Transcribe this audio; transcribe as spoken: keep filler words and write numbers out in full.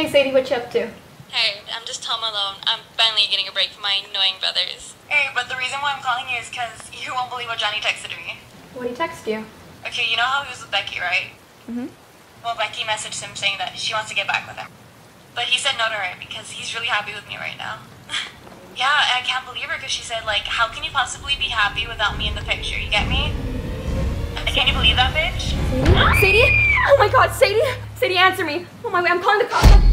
Hey Sadie, what you up to? Hey, I'm just home alone. I'm finally getting a break from my annoying brothers. Hey, but the reason why I'm calling you is because you won't believe what Johnny texted me. What did he text you? Okay, you know how he was with Becky, right? Mm-hmm. Well, Becky messaged him saying that she wants to get back with him. But he said no to her because he's really happy with me right now. Yeah, and I can't believe her because she said, like, how can you possibly be happy without me in the picture? You get me? Can you believe that, bitch? Sadie? Sadie? Oh my god, Sadie! Sadie, answer me! Oh my way, I'm calling the cops!